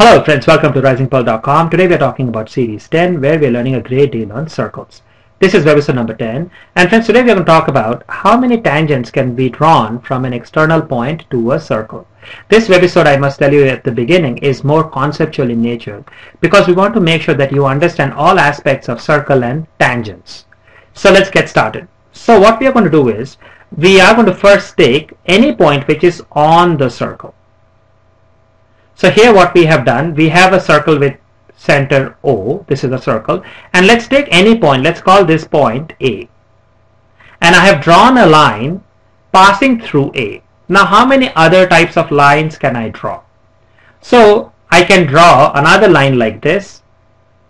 Hello friends, welcome to risingpearl.com. Today we are talking about series 10 where we are learning a great deal on circles. This is webisode number 10, and friends, today we are going to talk about how many tangents can be drawn from an external point to a circle. This webisode, I must tell you at the beginning, is more conceptual in nature because we want to make sure that you understand all aspects of circle and tangents. So let's get started. So what we are going to do is we are going to first take any point which is on the circle. So here what we have done, we have a circle with center O, this is a circle, and let's take any point, let's call this point A. And I have drawn a line passing through A. Now how many other types of lines can I draw? So I can draw another line like this,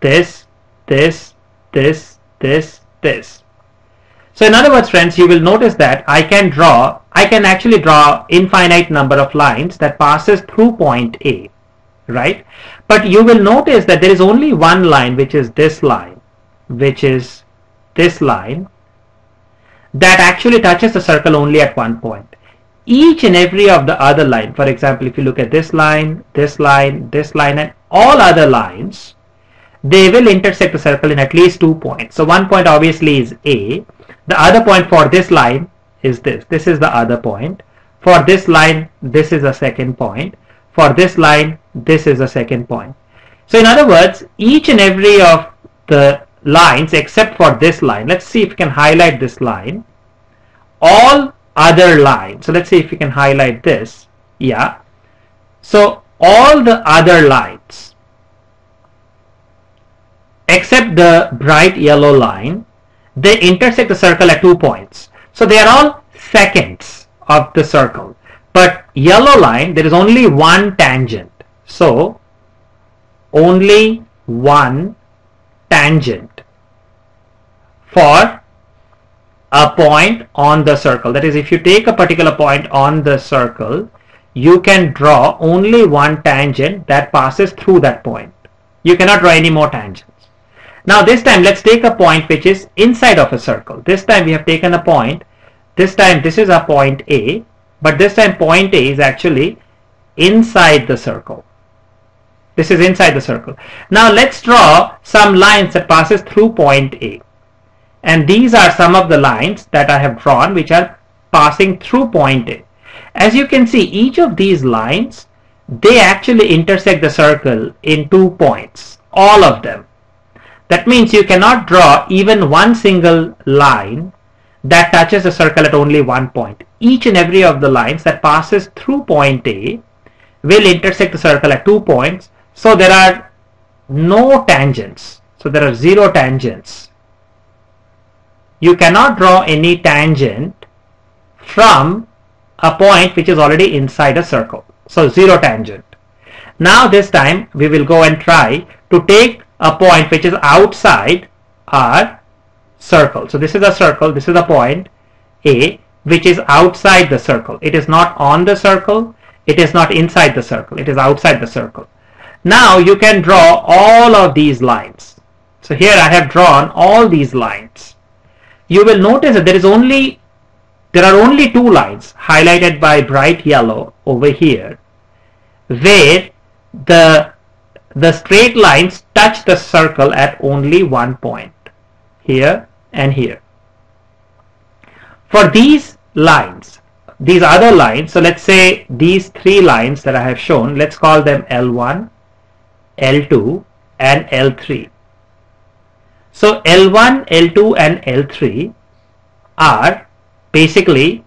this, this, this, this, this. So in other words, friends, you will notice that I can actually draw infinite number of lines that passes through point A, right? But you will notice that there is only one line, which is this line, that actually touches the circle only at one point. Each and every of the other line, for example, if you look at this line, this line, this line, and all other lines, they will intersect the circle in at least 2 points. So one point obviously is A. The other point for this line is this. This is the other point. For this line, this is a second point. For this line, this is a second point. So in other words, each and every of the lines except for this line, let's see if we can highlight this line. All other lines. So let's see if we can highlight this. Yeah. So all the other lines except the bright yellow line, they intersect the circle at 2 points. So they are all seconds of the circle. But yellow line, there is only one tangent. So only one tangent for a point on the circle. That is, if you take a particular point on the circle, you can draw only one tangent that passes through that point. You cannot draw any more tangents. Now this time let's take a point which is inside of a circle. This time we have taken a point. This time this is a point A, but this time point A is actually inside the circle. This is inside the circle. Now let's draw some lines that passes through point A. And these are some of the lines that I have drawn which are passing through point A. As you can see, each of these lines, they actually intersect the circle in 2 points, all of them. That means you cannot draw even one single line that touches the circle at only 1 point. Each and every of the lines that passes through point A will intersect the circle at 2 points. So there are no tangents. So there are 0 tangents. You cannot draw any tangent from a point which is already inside a circle. So 0 tangent. Now this time we will go and try to take a point which is outside our circle. So this is a circle, this is a point A which is outside the circle. It is not on the circle, it is not inside the circle, it is outside the circle. Now you can draw all of these lines. So here I have drawn all these lines. You will notice that there are only 2 lines highlighted by bright yellow over here where the straight lines touch the circle at only 1 point, here and here. For these lines, these other lines, so let's say these 3 lines that I have shown, let's call them L1, L2, and L3. So L1, L2, and L3 are basically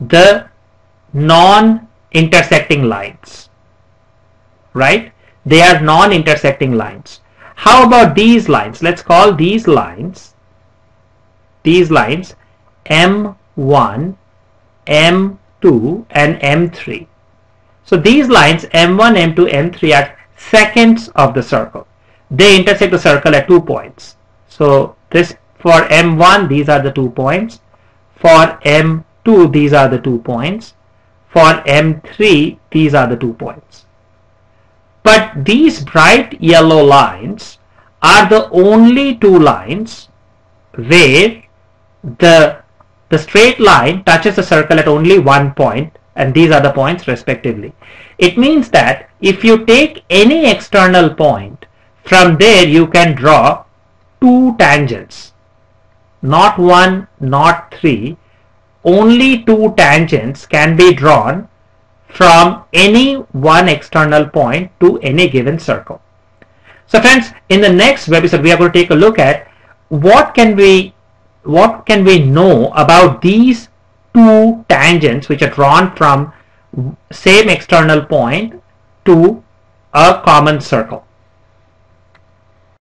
the non-intersecting lines, right? They are non-intersecting lines. How about these lines? Let's call these lines M1, M2, and M3. So these lines M1, M2, M3 are seconds of the circle. They intersect the circle at 2 points. So this for M1, these are the 2 points. For M2, these are the 2 points. For M3, these are the 2 points. But these bright yellow lines are the only 2 lines where the straight line touches the circle at only 1 point and these are the points respectively. It means that if you take any external point, from there you can draw two tangents, not one, not three. Only two tangents can be drawn from any one external point to any given circle. So friends, in the next webisode we are going to take a look at what can we know about these two tangents which are drawn from same external point to a common circle.